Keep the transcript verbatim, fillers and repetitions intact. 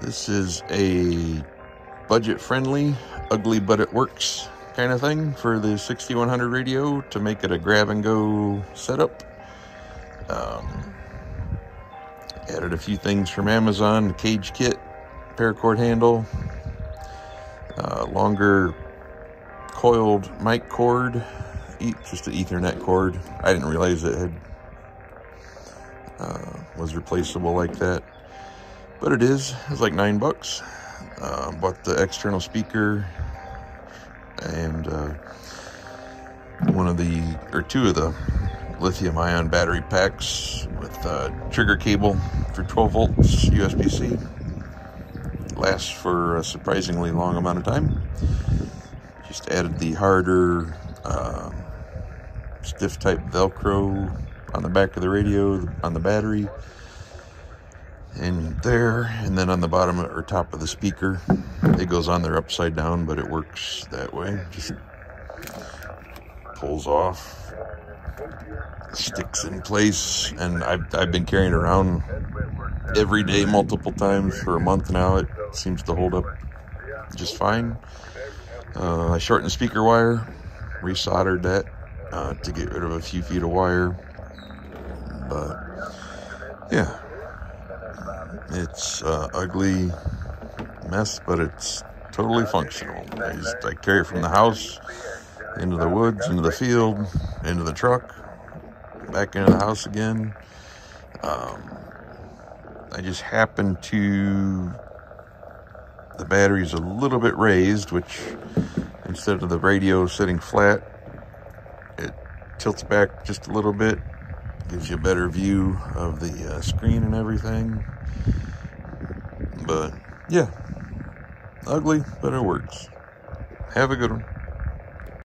This is a budget-friendly, ugly but it works kind of thing for the sixty-one hundred radio to make it a grab-and-go setup. Um, added a few things from Amazon, cage kit, paracord handle, uh, longer coiled mic cord, e just an Ethernet cord. I didn't realize it had uh, was replaceable like that. But it is, it's like nine bucks. Uh, bought the external speaker and uh, one of the, or two of the lithium ion battery packs with uh, trigger cable for twelve volts U S B C. Lasts for a surprisingly long amount of time. Just added the harder uh, stiff type Velcro on the back of the radio, on the battery. And there, and then on the bottom or top of the speaker, it goes on there upside down, but it works that way. Just pulls off, sticks in place, and I've, I've been carrying it around every day multiple times for a month now. It seems to hold up just fine. Uh, I shortened the speaker wire, resoldered that uh, to get rid of a few feet of wire, but yeah. It's uh, ugly mess, but it's totally functional. I just I carry it from the house into the woods, into the field, into the truck, back into the house again. Um, I just happen to the battery's a little bit raised, which instead of the radio sitting flat, it tilts back just a little bit, gives you a better view of the uh, screen and everything. But yeah, ugly, but it works. Have a good one.